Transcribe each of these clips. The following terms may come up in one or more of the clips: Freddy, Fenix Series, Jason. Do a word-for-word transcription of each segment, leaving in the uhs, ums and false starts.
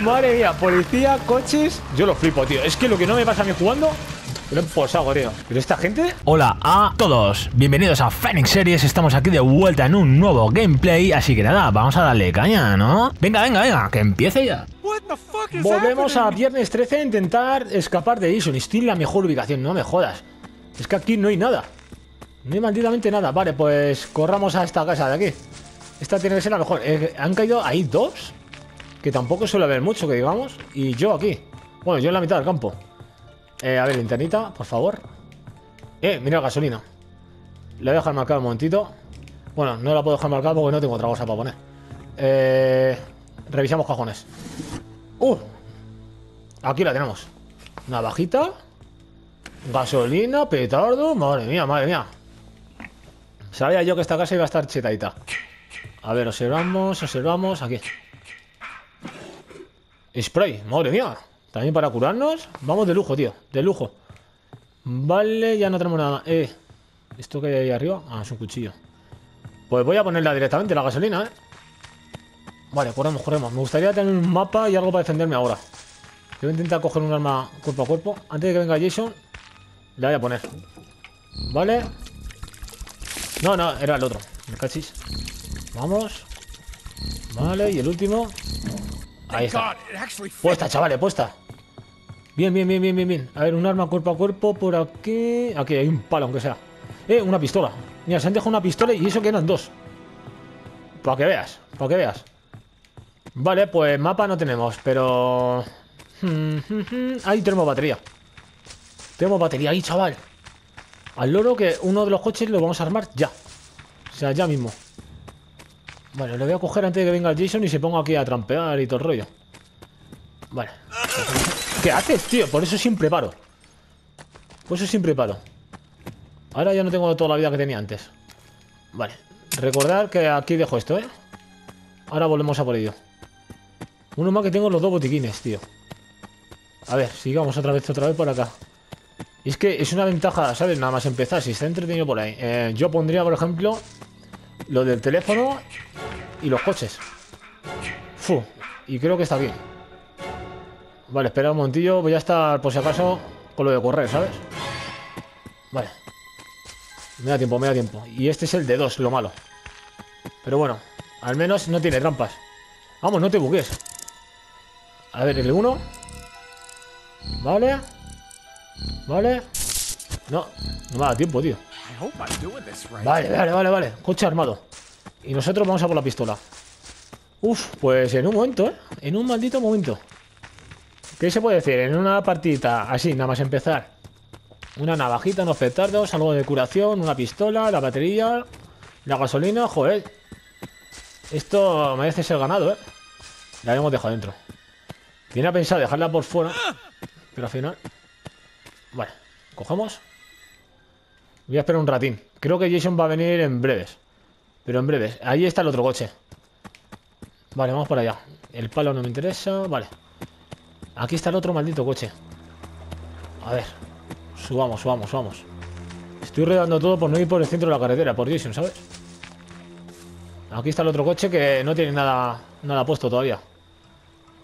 Madre mía, policía, coches. Yo lo flipo, tío. Es que lo que no me pasa a mí jugando, lo he posado, tío. Pero esta gente... Hola a todos. Bienvenidos a Fenix Series. Estamos aquí de vuelta en un nuevo gameplay. Así que nada, vamos a darle caña, ¿no? Venga, venga, venga, que empiece ya. Volvemos a viernes trece a intentar escapar de Jason. Estoy en la mejor ubicación, no me jodas. Es que aquí no hay nada. No hay malditamente nada. Vale, pues corramos a esta casa de aquí. Esta tiene que ser la mejor. Eh, han caído ahí dos, que tampoco suele haber mucho, que digamos. Y yo aquí. Bueno, yo en la mitad del campo. Eh, a ver, linternita, por favor. Eh, mira la gasolina. La voy a dejar marcada un momentito. Bueno, no la puedo dejar marcada porque no tengo otra cosa para poner. Eh, revisamos cajones. Uh, aquí la tenemos. Navajita. Gasolina, petardo. Madre mía, madre mía. Sabía yo que esta casa iba a estar chetadita. A ver, observamos, observamos. Aquí. Spray, madre mía. También para curarnos. Vamos de lujo, tío. De lujo. Vale, ya no tenemos nada. Eh, ¿esto que hay ahí arriba? Ah, es un cuchillo. Pues voy a ponerla directamente, la gasolina, eh. Vale, corremos, corremos. Me gustaría tener un mapa y algo para defenderme ahora. Yo voy a intentar coger un arma cuerpo a cuerpo. Antes de que venga Jason, la voy a poner. Vale. No, no, era el otro. Me cachis. Vamos. Vale, y el último. Ahí está. Puesta, chavales, puesta. Bien, bien, bien, bien, bien, bien. A ver, un arma cuerpo a cuerpo por aquí. Aquí hay un palo, aunque sea. Eh, una pistola. Mira, se han dejado una pistola y eso que eran dos. Para que veas, para que veas. Vale, pues mapa no tenemos, pero... Ahí tenemos batería. Tenemos batería ahí, chaval. Al loro que uno de los coches lo vamos a armar ya. O sea, ya mismo. Vale, lo voy a coger antes de que venga el Jason y se ponga aquí a trampear y todo el rollo. Vale. ¿Qué haces, tío? Por eso siempre paro. Por eso siempre paro. Ahora ya no tengo toda la vida que tenía antes. Vale. Recordad que aquí dejo esto, ¿eh? Ahora volvemos a por ello. Uno más que tengo los dos botiquines, tío. A ver, sigamos otra vez, otra vez por acá. Y es que es una ventaja, ¿sabes? Nada más empezar, si está entretenido por ahí. Eh, yo pondría, por ejemplo, lo del teléfono y los coches. Fu, y creo que está bien. Vale, espera un momentillo. Voy a estar, por si acaso, con lo de correr, ¿sabes? Vale. Me da tiempo, me da tiempo. Y este es el de dos, lo malo. Pero bueno, al menos no tiene trampas. Vamos, no te bugues. A ver, el uno. Vale. Vale. No, no me da tiempo, tío. Vale, vale, vale, vale. Coche armado. Y nosotros vamos a por la pistola. Uf, pues en un momento, ¿eh? En un maldito momento. ¿Qué se puede decir? En una partidita así, nada más empezar. Una navajita, unos petardos, algo de curación, una pistola, la batería, la gasolina, joder. Esto merece ser ganado, ¿eh? La hemos dejado dentro. Tiene a pensar dejarla por fuera. Pero al final... Vale, cojamos. Voy a esperar un ratín. Creo que Jason va a venir en breves. Pero en breves. Ahí está el otro coche. Vale, vamos para allá. El palo no me interesa. Vale. Aquí está el otro maldito coche. A ver. Subamos, subamos, subamos. Estoy redando todo por no ir por el centro de la carretera. Por Jason, ¿sabes? Aquí está el otro coche que no tiene nada, nada puesto todavía.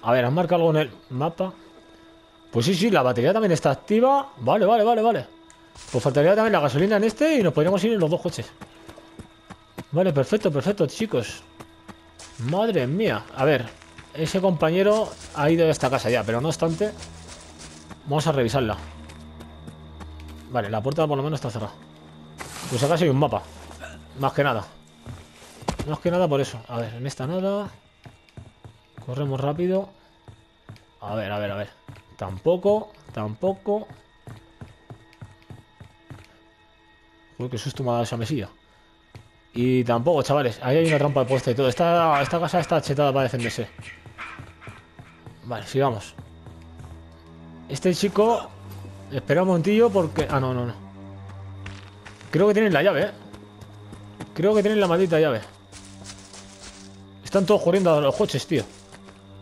A ver, ¿has marcado algo en el mapa? Pues sí, sí, la batería también está activa. Vale, vale, vale, vale. Pues faltaría también la gasolina en este y nos podríamos ir en los dos coches. Vale, perfecto, perfecto, chicos. Madre mía. A ver, ese compañero ha ido de esta casa ya, pero no obstante, vamos a revisarla. Vale, la puerta por lo menos está cerrada. Pues acá sí hay un mapa. Más que nada. Más que nada por eso. A ver, en esta nada. Corremos rápido. A ver, a ver, a ver. Tampoco, tampoco. Uy, qué susto me ha dado esa mesilla. Y tampoco, chavales. Ahí hay una trampa puesta y todo. Esta, esta casa está chetada para defenderse. Vale, sigamos. Este chico... Espera un momentillo porque... Ah, no, no, no. Creo que tienen la llave, ¿eh? Creo que tienen la maldita llave. Están todos corriendo a los coches, tío.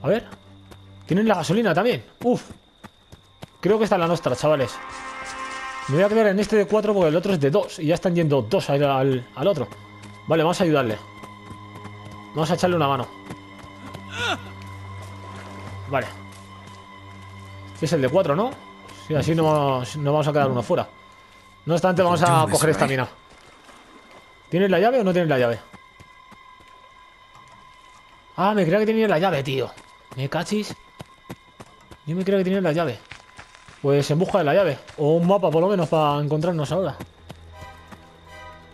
A ver. Tienen la gasolina también. Uf. Creo que esta es la nuestra, chavales. Me voy a quedar en este de cuatro porque el otro es de dos. Y ya están yendo dos al, al, al otro. Vale, vamos a ayudarle. Vamos a echarle una mano. Vale. Este es el de cuatro, ¿no? Sí, así no, no vamos a quedar uno fuera. No obstante, vamos a coger esta mina. ¿Tienes la llave o no tienes la llave? Ah, me creía que tenías la llave, tío. ¿Me cachis? Yo me creía que tenías la llave. Pues en busca de la llave. O un mapa, por lo menos, para encontrarnos ahora.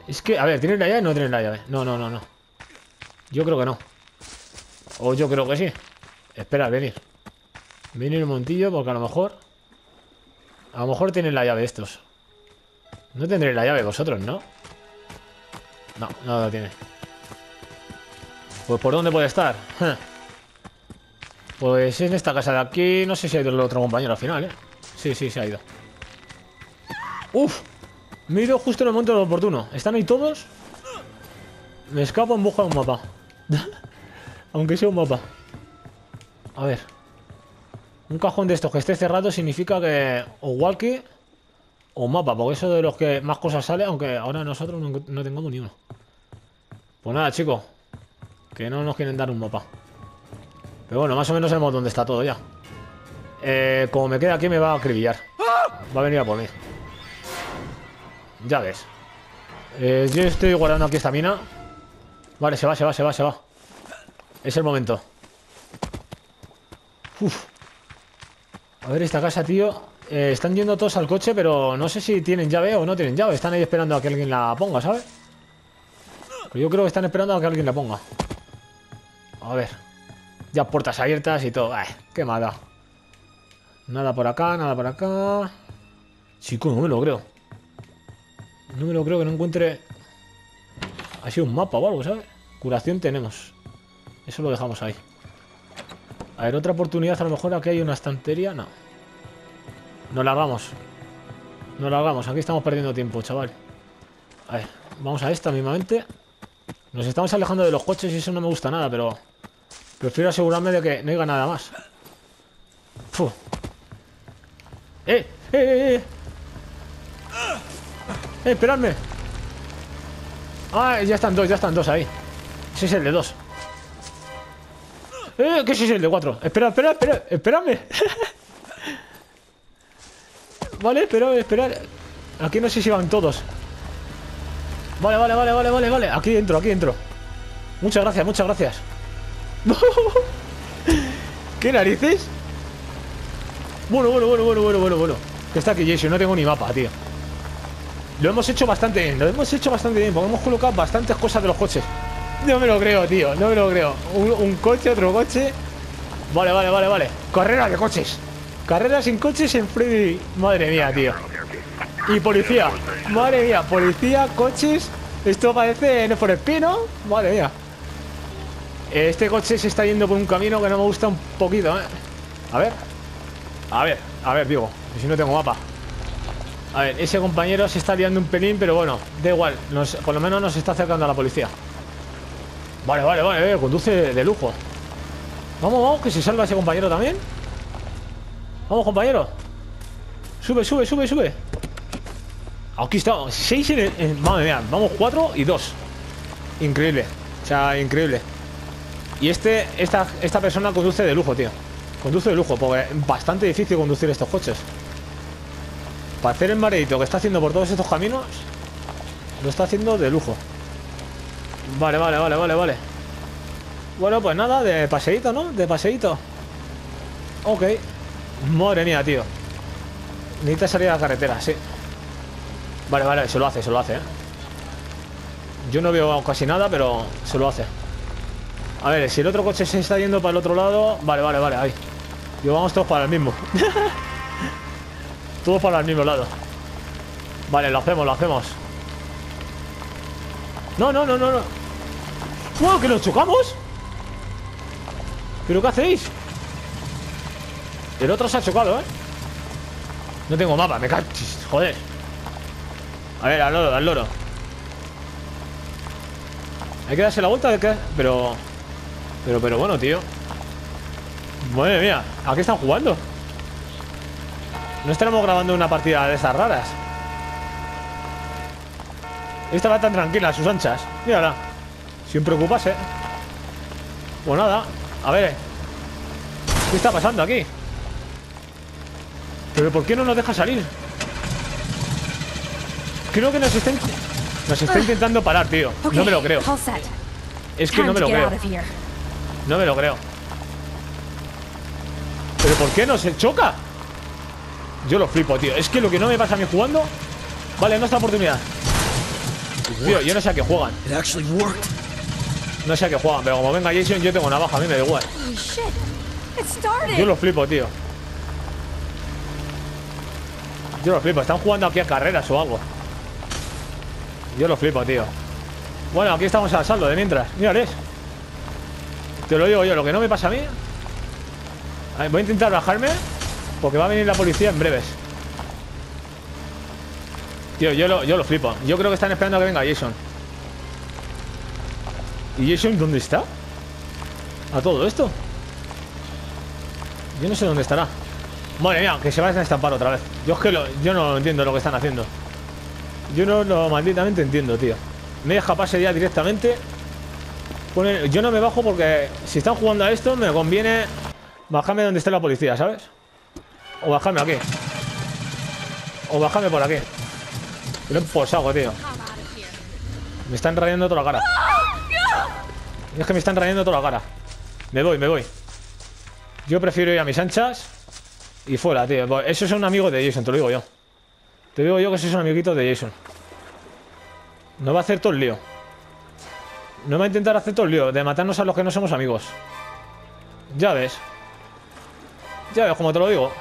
Es que, a ver, ¿tienes la llave o no tienes la llave? No, no, no, no. Yo creo que no. O yo creo que sí. Espera, venir. Venir un montillo, porque a lo mejor... A lo mejor tienen la llave estos. No tendréis la llave vosotros, ¿no? No, no la tiene. Pues ¿por dónde puede estar? Pues en esta casa de aquí. No sé si ha ido el otro compañero al final, ¿eh? Sí, sí, se ha ido. ¡Uf! Me he ido justo en el momento oportuno. ¿Están ahí todos? Me escapo en busca de un mapa. Aunque sea un mapa. A ver. Un cajón de estos que esté cerrado significa que... O walkie... O mapa, porque eso de los que más cosas sale, aunque ahora nosotros no, no tengamos ni uno. Pues nada, chicos. Que no nos quieren dar un mapa. Pero bueno, más o menos sabemos dónde está todo ya. Eh, como me queda aquí me va a acribillar. Va a venir a por mí. Ya ves. Eh, yo estoy guardando aquí esta mina. Vale, se va, se va, se va, se va. Es el momento. Uf. A ver esta casa, tío. Eh, están yendo todos al coche, pero no sé si tienen llave o no tienen llave. Están ahí esperando a que alguien la ponga, ¿sabes? Pero yo creo que están esperando a que alguien la ponga. A ver. Ya puertas abiertas y todo. Ay, qué mala. Nada por acá, nada por acá. Chico, no me lo creo. No me lo creo que no encuentre así un mapa o algo, ¿sabes? Curación tenemos. Eso lo dejamos ahí. A ver, otra oportunidad. A lo mejor aquí hay una estantería. No. Nos largamos. Nos largamos. Aquí estamos perdiendo tiempo, chaval. A ver, vamos a esta mismamente. Nos estamos alejando de los coches y eso no me gusta nada, pero... Prefiero asegurarme de que no haya nada más. Fu. ¡Eh! ¡Eh, eh, eh! ¡Eh, esperadme! Ah, ya están dos, ya están dos ahí. Ese es el de dos. ¡Eh! ¿Qué es ese el de cuatro? ¡Espera, espera, espera! ¡Esperadme! Vale, pero esperad. Aquí no sé si van todos. Vale, vale, vale, vale, vale, vale. Aquí entro, aquí entro. Muchas gracias, muchas gracias. ¿Qué narices? Bueno, bueno, bueno, bueno, bueno, bueno, bueno. Que está aquí Jason, no tengo ni mapa, tío. Lo hemos hecho bastante bien, lo hemos hecho bastante bien, porque hemos colocado bastantes cosas de los coches. No me lo creo, tío, no me lo creo. Un, un coche, otro coche. Vale, vale, vale, vale. Carrera de coches. Carrera sin coches en Freddy. Madre mía, tío. Y policía. Madre mía, policía, coches. Esto parece No For Speed, ¿no? Madre mía. Este coche se está yendo por un camino que no me gusta un poquito, ¿eh? A ver. A ver, a ver, digo. Si no tengo mapa. A ver, ese compañero se está liando un pelín, pero bueno, da igual. Nos, por lo menos nos está acercando a la policía. Vale, vale, vale. Eh, conduce de lujo. Vamos, vamos, que se salva ese compañero también. Vamos, compañero. Sube, sube, sube, sube. Aquí estamos. Seis en el... En, madre mía. Vamos, cuatro y dos. Increíble. O sea, increíble. Y este... Esta, esta persona conduce de lujo, tío. Conduce de lujo, porque es bastante difícil conducir estos coches. Para hacer el mareito que está haciendo por todos estos caminos, lo está haciendo de lujo. Vale, vale, vale, vale, vale. Bueno, pues nada, de paseíto, ¿no? De paseíto. Ok. Madre mía, tío. Necesita salir a la carretera, sí. Vale, vale, se lo hace, se lo hace, ¿eh? Yo no veo casi nada, pero se lo hace. A ver, si el otro coche se está yendo para el otro lado. Vale, vale, vale, ahí. Y vamos todos para el mismo. Todos para el mismo lado. Vale, lo hacemos, lo hacemos. No, no, no, no, no. ¡Wow! ¿Que nos chocamos? ¿Pero qué hacéis? El otro se ha chocado, ¿eh? No tengo mapa, me cachis, joder. A ver, al loro, al loro. Hay que darse la vuelta, hay que... Pero... Pero, pero bueno, tío. Madre mía, ¿a qué están jugando? No estaremos grabando una partida de esas raras. Esta va tan tranquila a sus anchas. Mírala. Sin preocuparse. Pues nada, a ver. ¿Qué está pasando aquí? ¿Pero por qué no nos deja salir? Creo que nos estén... Nos está intentando parar, tío. No me lo creo. Es que no me lo creo. No me lo creo. ¿Pero por qué no se choca? Yo lo flipo, tío. Es que lo que no me pasa a mí jugando... Vale, no es la oportunidad. Tío, yo no sé a qué juegan. No sé a qué juegan, pero como venga Jason, yo tengo navaja, a mí me da igual. Yo lo flipo, tío. Yo lo flipo. Están jugando aquí a carreras o algo. Yo lo flipo, tío. Bueno, aquí estamos al saldo de mientras. Mírales. Te lo digo yo, lo que no me pasa a mí. A ver, voy a intentar bajarme, porque va a venir la policía en breves. Tío, yo lo, yo lo flipo. Yo creo que están esperando a que venga Jason. ¿Y Jason dónde está? ¿A todo esto? Yo no sé dónde estará. Madre mía, que se vayan a estampar otra vez. Yo es que lo, yo no entiendo lo que están haciendo. Yo no lo malditamente entiendo, tío. Me deja pase ya directamente. Pone, yo no me bajo porque si están jugando a esto, me conviene bajarme donde está la policía, ¿sabes? O bajarme aquí. O bajarme por aquí. Lo he posado, tío. Me están rayando toda la cara. Es que me están rayando toda la cara. Me voy, me voy. Yo prefiero ir a mis anchas y fuera, tío. Eso es un amigo de Jason, te lo digo yo. Te digo yo que ese es un amiguito de Jason. No va a hacer todo el lío. No va a intentar hacer todo el lío de matarnos a los que no somos amigos. Ya ves. Ya ves, como te lo digo.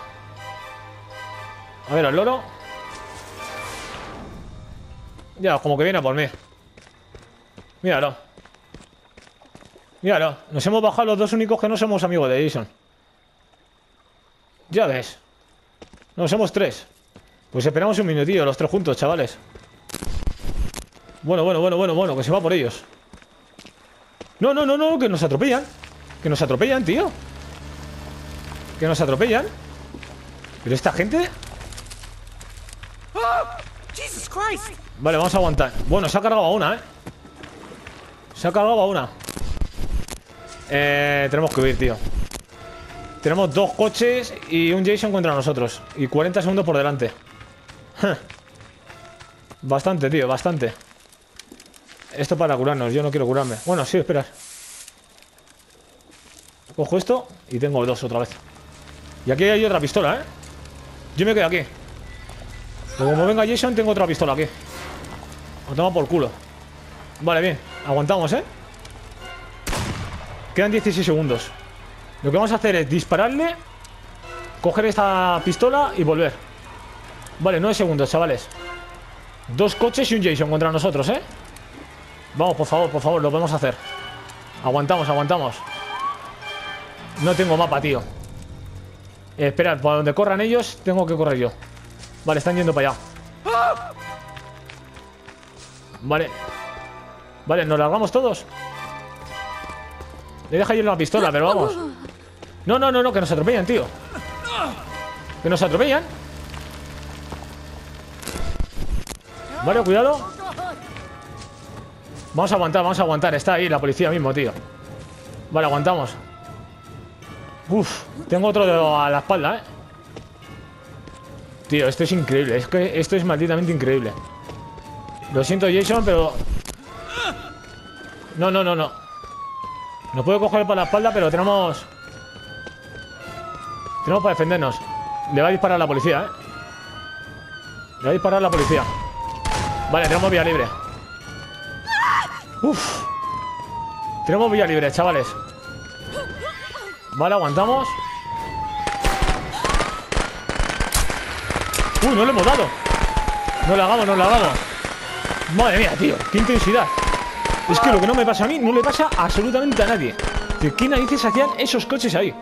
A ver, al loro. Ya, como que viene a por mí. Míralo. Míralo. Nos hemos bajado los dos únicos que no somos amigos de Jason. Ya ves. No, somos tres. Pues esperamos un minutillo, los tres juntos, chavales. Bueno, bueno, bueno, bueno, bueno, que se va por ellos. No, no, no, no, que nos atropellan. Que nos atropellan, tío. Que nos atropellan. Pero esta gente... Vale, vamos a aguantar. Bueno, se ha cargado a una, eh. Se ha cargado a una. Eh, tenemos que huir, tío. Tenemos dos coches y un Jason contra nosotros. Y cuarenta segundos por delante. Bastante, tío, bastante. Esto para curarnos, yo no quiero curarme. Bueno, sí, esperar. Cojo esto y tengo dos otra vez. Y aquí hay otra pistola, ¿eh? Yo me quedo aquí. Pero como venga Jason, tengo otra pistola aquí. Lo tomo por culo. Vale, bien, aguantamos, ¿eh? Quedan dieciséis segundos. Lo que vamos a hacer es dispararle, coger esta pistola y volver. Vale, nueve segundos, chavales. Dos coches y un Jason contra nosotros, ¿eh? Vamos, por favor, por favor, lo podemos hacer. Aguantamos, aguantamos. No tengo mapa, tío. eh, Esperad, para donde corran ellos, tengo que correr yo. Vale, están yendo para allá. Vale. Vale, nos largamos todos. Le deja yo la pistola, pero vamos. No, no, no, no, que nos atropellan, tío. Que nos atropellan. Vale, cuidado. Vamos a aguantar, vamos a aguantar. Está ahí la policía mismo, tío. Vale, aguantamos. Uf, tengo otro dedo a la espalda, eh. Tío, esto es increíble. Es que esto es malditamente increíble. Lo siento, Jason, pero... No, no, no, no. No puedo coger por la espalda, pero tenemos... Tenemos para defendernos. Le va a disparar la policía, eh. Le va a disparar la policía. Vale, tenemos vía libre. Uf. Tenemos vía libre, chavales. Vale, aguantamos. Uy, no le hemos dado. No la hagamos, no la hagamos. Madre mía, tío, qué intensidad. Es que lo que no me pasa a mí, no le pasa absolutamente a nadie. ¿Qué narices hacían esos coches ahí?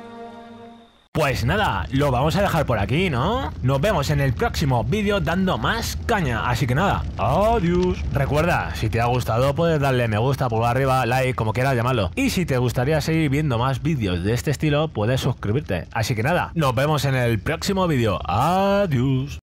Pues nada, lo vamos a dejar por aquí, ¿no? Nos vemos en el próximo vídeo dando más caña, así que nada, adiós. Recuerda, si te ha gustado puedes darle me gusta, pulgar arriba, like, como quieras llamarlo. Y si te gustaría seguir viendo más vídeos de este estilo, puedes suscribirte. Así que nada, nos vemos en el próximo vídeo, adiós.